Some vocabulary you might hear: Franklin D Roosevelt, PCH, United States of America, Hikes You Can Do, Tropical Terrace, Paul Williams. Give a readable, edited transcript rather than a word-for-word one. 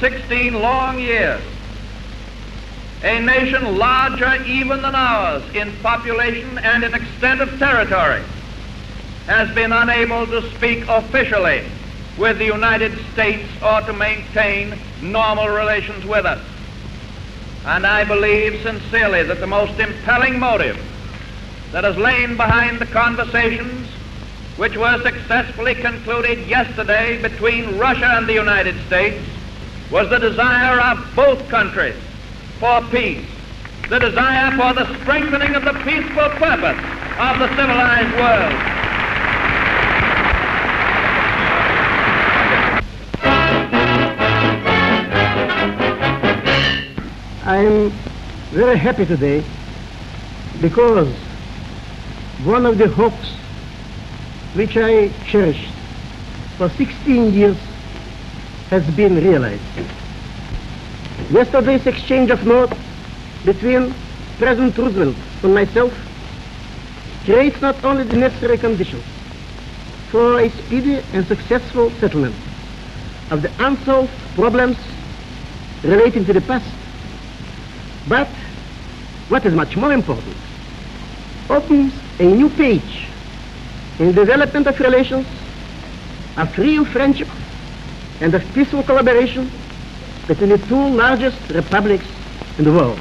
16 long years, a nation larger even than ours in population and in extent of territory, has been unable to speak officially with the United States or to maintain normal relations with us. And I believe sincerely that the most impelling motive that has lain behind the conversations which were successfully concluded yesterday between Russia and the United States was the desire of both countries for peace, the desire for the strengthening of the peaceful purpose of the civilized world. I am very happy today because one of the hopes which I cherished for 16 years has been realized. Yesterday's exchange of notes between President Roosevelt and myself creates not only the necessary conditions for a speedy and successful settlement of the unsolved problems relating to the past, but what is much more important, opens a new page in the development of relations, of real friendship, and of peaceful collaboration between the two largest republics in the world.